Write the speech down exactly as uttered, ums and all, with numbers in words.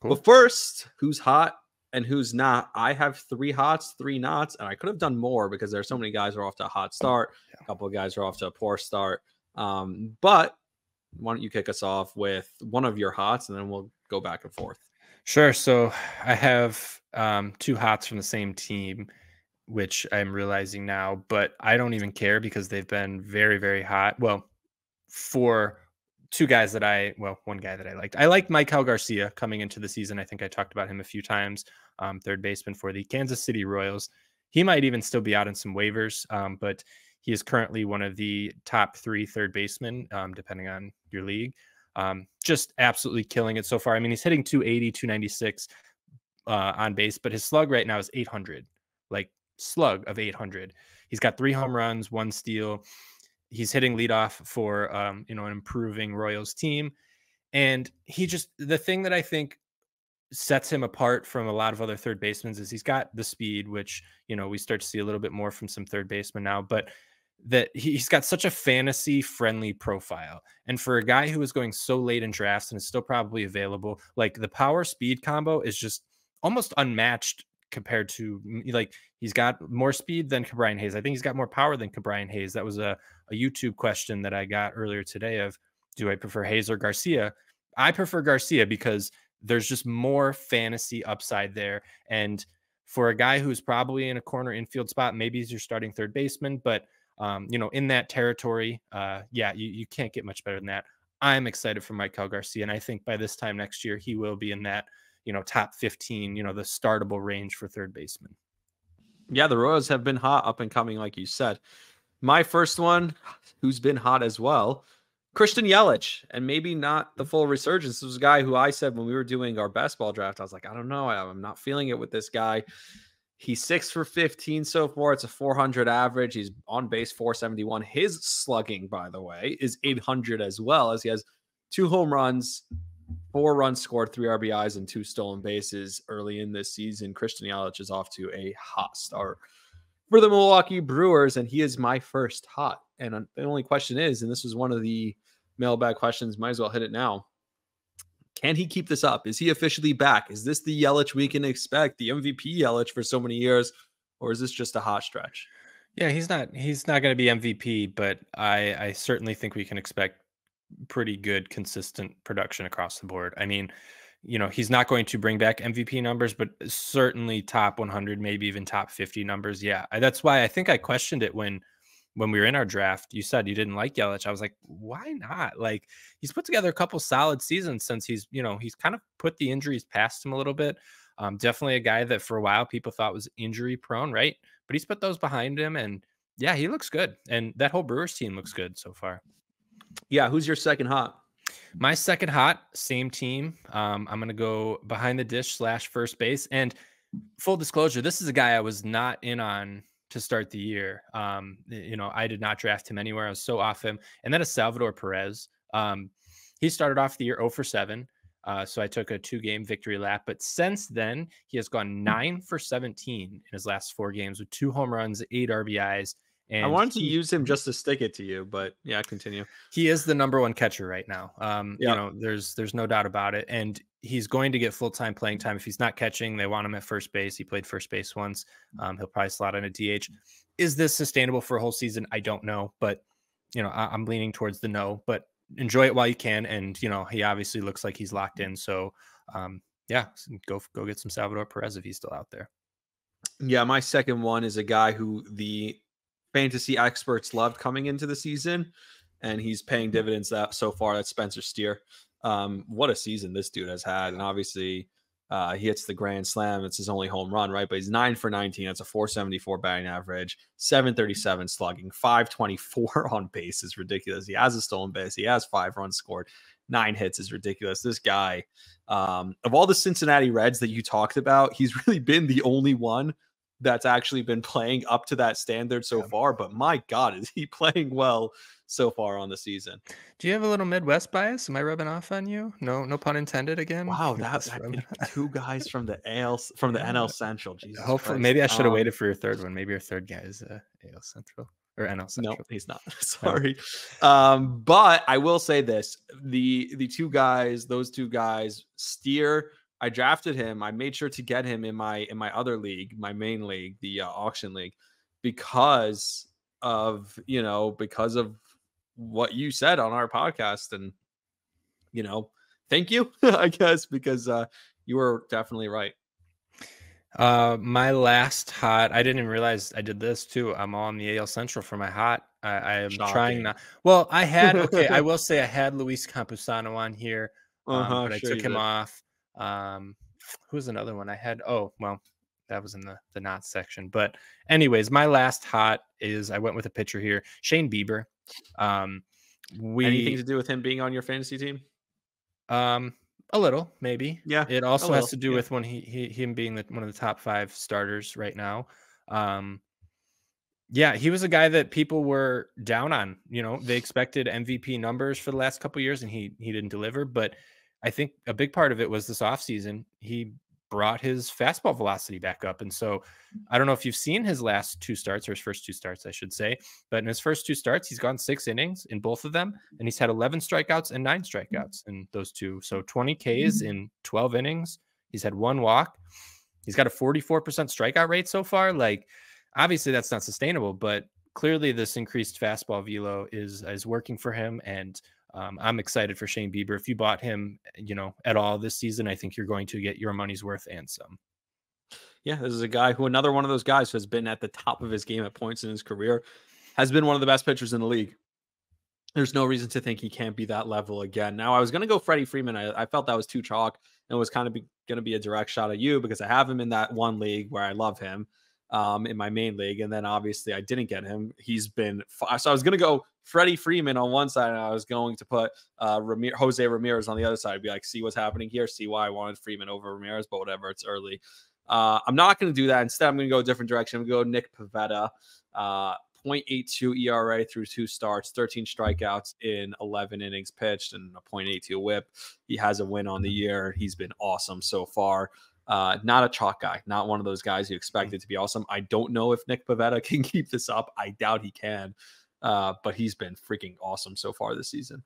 Cool. But first, who's hot and who's not? I have three hots, three nots, and I could have done more because there are so many guys who are off to a hot start. Yeah. A couple of guys are off to a poor start. Um, but why don't you kick us off with one of your hots, and then we'll go back and forth. Sure. So I have um, two hots from the same team, which I'm realizing now, but I don't even care because they've been very, very hot. Well, for two guys that I, well, one guy that I liked. I liked Maikel Garcia coming into the season. I think I talked about him a few times, um, third baseman for the Kansas City Royals. He might even still be out on some waivers, um, but he is currently one of the top three third basemen, um, depending on your league. Um, just absolutely killing it so far. I mean, he's hitting two eighty, two ninety-six uh, on base, but his slug right now is eight hundred, like slug of eight hundred. He's got three home runs, one steal. He's hitting leadoff for, um, you know, an improving Royals team. And he just, the thing that I think sets him apart from a lot of other third basemen is he's got the speed, which, you know, we start to see a little bit more from some third basemen now, but that he's got such a fantasy friendly profile. And for a guy who is going so late in drafts and is still probably available, like the power speed combo is just almost unmatched compared to, like, he's got more speed than Ka'Bryan Hayes. I think he's got more power than Ka'Bryan Hayes. That was a, a YouTube question that I got earlier today of, do I prefer Hayes or Garcia? I prefer Garcia because there's just more fantasy upside there. And for a guy who's probably in a corner infield spot, maybe he's your starting third baseman, but um, you know, in that territory, uh, yeah, you, you can't get much better than that. I'm excited for Maikel Garcia. And I think by this time next year, he will be in that, you know, top fifteen, you know, the startable range for third baseman. Yeah, the Royals have been hot, up and coming, like you said. My first one, who's been hot as well, Christian Yelich, and maybe not the full resurgence. This was a guy who I said when we were doing our best ball draft, I was like, I don't know, I'm not feeling it with this guy. He's six for fifteen so far. It's a four hundred average. He's on base four seventy-one. His slugging, by the way, is eight hundred as well, as he has two home runs, four runs scored, three R B Is, and two stolen bases early in this season. Christian Yelich is off to a hot start for the Milwaukee Brewers, and he is my first hot. And the only question is, and this was one of the mailbag questions, might as well hit it now. Can he keep this up? Is he officially back? Is this the Yelich we can expect, the M V P Yelich for so many years, or is this just a hot stretch? Yeah, he's not, he's not going to be M V P, but I, I certainly think we can expect pretty good, consistent production across the board. I mean, you know, he's not going to bring back M V P numbers, but certainly top one hundred, maybe even top fifty numbers. Yeah, that's why I think I questioned it when when we were in our draft. You said you didn't like Yelich. I was like, why not? Like, he's put together a couple solid seasons since he's, you know, he's kind of put the injuries past him a little bit. Um, definitely a guy that for a while people thought was injury prone, right? But he's put those behind him, and yeah, he looks good. And that whole Brewers team looks good so far. Yeah, who's your second hot? My second hot, same team. Um, I'm going to go behind the dish slash first base. And full disclosure, this is a guy I was not in on to start the year. Um, you know, I did not draft him anywhere. I was so off him. And that is Salvador Perez. Um, he started off the year oh for seven. Uh, so I took a two-game victory lap. But since then, he has gone nine for seventeen in his last four games with two home runs, eight R B Is. And I wanted to he, use him just to stick it to you, but yeah, continue. He is the number one catcher right now. Um, yeah. You know, there's there's no doubt about it. And he's going to get full-time playing time. If he's not catching, they want him at first base. He played first base once. Um, he'll probably slot in a D H. Is this sustainable for a whole season? I don't know, but, you know, I, I'm leaning towards the no, but enjoy it while you can. And, you know, he obviously looks like he's locked in. So, um, yeah, go, go get some Salvador Perez if he's still out there. Yeah, my second one is a guy who the fantasy experts loved coming into the season, and he's paying dividends that so far. That's Spencer Steer. Um, what a season this dude has had. And obviously uh, he hits the grand slam. It's his only home run, right? But he's nine for nineteen. That's a four seventy-four batting average, seven thirty-seven slugging, five twenty-four on base is ridiculous. He has a stolen base. He has five runs scored. Nine hits is ridiculous. This guy, um, of all the Cincinnati Reds that you talked about, he's really been the only one that's actually been playing up to that standard so yeah. far, but my God, is he playing well so far on the season? Do you have a little Midwest bias? Am I rubbing off on you? No, no pun intended again. Wow, that, that two guys from the A L, from the yeah. N L Central. Jesus Hopefully, Christ. Maybe I should have um, waited for your third one. Maybe your third guy is uh, A L Central or N L Central. No, he's not. Sorry, no. Um, but I will say this: the the two guys, those two guys, Steer I drafted him. I made sure to get him in my in my other league, my main league, the uh, auction league, because of, you know, because of what you said on our podcast. And, you know, thank you, I guess, because uh, you were definitely right. Uh, my last hot, I didn't even realize I did this too. I'm on the A L Central for my hot. I, I am Shocking. trying not. Well, I had, okay, I will say I had Luis Campusano on here, um, uh-huh, but I sure took him did. off. Um, who's another one I had? Oh, well, that was in the, the not section. But anyways, my last hot is I went with a pitcher here, Shane Bieber. Um, we, Anything to do with him being on your fantasy team? Um, a little, maybe. Yeah. It also has to do yeah. with when he, he, him being the, one of the top five starters right now. Um, yeah, he was a guy that people were down on, you know, they expected M V P numbers for the last couple of years and he, he didn't deliver. But I think a big part of it was this offseason. He brought his fastball velocity back up. And so I don't know if you've seen his last two starts, or his first two starts, I should say, but in his first two starts, he's gone six innings in both of them. And he's had eleven strikeouts and nine strikeouts in those two. So twenty Ks in twelve innings. He's had one walk. He's got a forty-four percent strikeout rate so far. Like, obviously that's not sustainable, but clearly this increased fastball velo is, is working for him. And Um, I'm excited for Shane Bieber. If you bought him, you know, at all this season, I think you're going to get your money's worth and some. Yeah, this is a guy who, another one of those guys who has been at the top of his game at points in his career, has been one of the best pitchers in the league. There's no reason to think he can't be that level again. Now, I was going to go Freddie Freeman. I, I felt that was too chalk and was kind of going to be a direct shot at you because I have him in that one league where I love him, um, in my main league. And then obviously I didn't get him. He's been, so I was going to go Freddie Freeman on one side. And I was going to put, uh, Ramir- Jose Ramirez on the other side. I'd be like, see what's happening here. See why I wanted Freeman over Ramirez, but whatever, it's early. Uh, I'm not going to do that. Instead, I'm going to go a different direction. I'm going to go Nick Pavetta, uh, point eight two E R A through two starts, thirteen strikeouts in eleven innings pitched, and a point eight two whip. He has a win on the year. He's been awesome so far. Uh, not a chalk guy, not one of those guys you expect it to be awesome. I don't know if Nick Pavetta can keep this up. I doubt he can, uh, but he's been freaking awesome so far this season.